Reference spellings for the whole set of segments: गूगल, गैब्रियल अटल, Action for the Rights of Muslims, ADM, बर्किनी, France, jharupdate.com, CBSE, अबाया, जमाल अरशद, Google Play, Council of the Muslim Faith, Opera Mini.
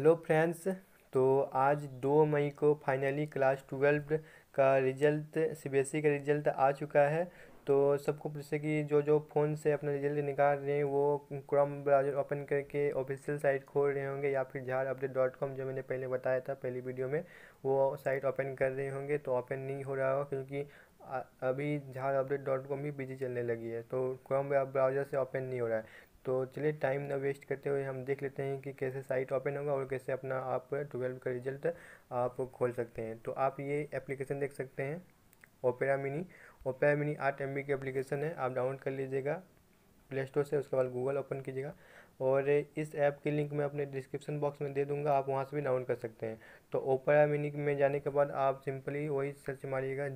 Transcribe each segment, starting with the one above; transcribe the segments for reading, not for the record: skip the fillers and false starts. Hello friends, तो आज 2 मई को फाइनली क्लास 12 का रिजल्ट सीबीएसई का रिजल्ट आ चुका है। तो सबको जैसे कि जो जो फ़ोन से अपना रिजल्ट निकाल रहे हैं वो क्रोम ब्राउज़र ओपन करके ऑफिशियल साइट खोल रहे होंगे या फिर jharupdate.com जो मैंने पहले बताया था पहली वीडियो में, वो साइट ओपन कर रहे होंगे। तो ओपन नहीं हो रहा होगा क्योंकि अभी jharupdate.com भी बिजी चलने लगी है, तो क्रोम ब्राउज़र से ओपन नहीं हो रहा है। तो चलिए टाइम ना वेस्ट करते हुए हम देख लेते हैं कि कैसे साइट ओपन होगा और कैसे अपना आप 12 का रिजल्ट आप खोल सकते हैं। तो आप ये एप्लीकेशन देख सकते हैं, ओपेरा मिनी 8 MB की एप्लीकेशन है। आप डाउनलोड कर लीजिएगा प्ले स्टोर से, उसके बाद गूगल ओपन कीजिएगा और इस ऐप की लिंक मैं अपने डिस्क्रिप्शन बॉक्स में दे दूंगा, आप वहां से भी डाउनलोड कर सकते हैं। तो ओपेरा मिनी में जाने के बाद आप सिंपली वही सर्च मारिएगा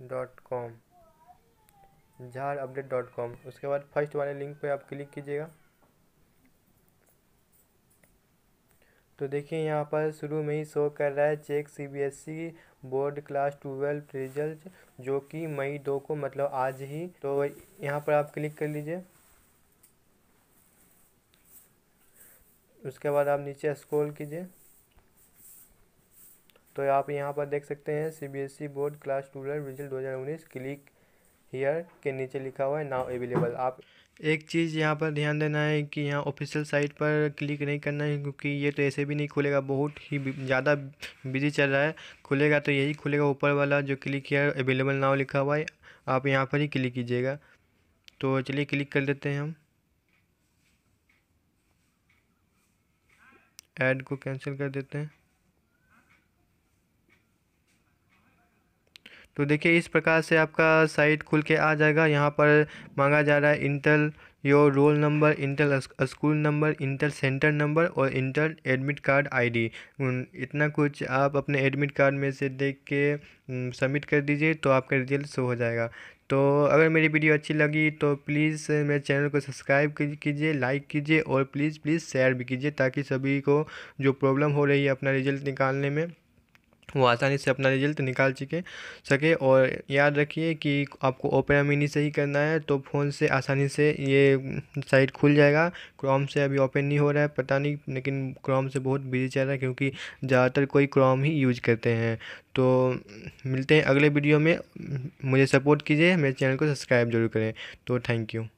jharupdate.com jharupdate.com। उसके बाद फर्स्ट वाले लिंक पे आप क्लिक कीजिएगा। तो देखिए यहाँ पर शुरू में ही शो कर रहा है check CBSE board class 12 result, जो कि मई 2 को मतलब आज ही। तो यहाँ पर आप क्लिक कर लीजिए। उसके बाद आप नीचे स्क्रॉल कीजिए तो आप यहाँ पर देख सकते हैं CBSE board class 12 result 2019 click here के नीचे लिखा हुआ है नाउ अवेलेबल। आप एक चीज़ यहाँ पर ध्यान देना है कि यहाँ ऑफिशियल साइट पर क्लिक नहीं करना है, क्योंकि ये तो ऐसे भी नहीं खुलेगा, बहुत ही ज़्यादा बिजी चल रहा है। खुलेगा तो यही खुलेगा ऊपर वाला जो क्लिक हियर अवेलेबल नाउ लिखा हुआ है, आप यहाँ पर ही क्लिक कीजिएगा। तो चलिए क्लिक कर लेते हैं हम। ऐड को कैंसिल कर देते हैं। तो देखिए इस प्रकार से आपका साइट खुल के आ जाएगा। यहाँ पर मांगा जा रहा है enter your roll number, enter school number, enter centre number और इंटर एडमिट कार्ड आईडी। इतना कुछ आप अपने एडमिट कार्ड में से देख के सबमिट कर दीजिए तो आपका रिजल्ट शो हो जाएगा। तो अगर मेरी वीडियो अच्छी लगी तो प्लीज़ मेरे चैनल को सब्सक्राइब कीजिए, लाइक कीजिए और प्लीज़ शेयर भी कीजिए, ताकि सभी को जो प्रॉब्लम हो रही है अपना रिजल्ट निकालने में वो आसानी से अपना रिजल्ट निकाल सके। और याद रखिए कि आपको ओपेरा मिनी से ही करना है, तो फ़ोन से आसानी से ये साइट खुल जाएगा। क्रोम से अभी ओपन नहीं हो रहा है, पता नहीं, लेकिन क्रोम से बहुत बिजी चल रहा है क्योंकि ज़्यादातर कोई क्रोम ही यूज करते हैं। तो मिलते हैं अगले वीडियो में, मुझे सपोर्ट कीजिए, मेरे चैनल को सब्सक्राइब जरूर करें। तो थैंक यू।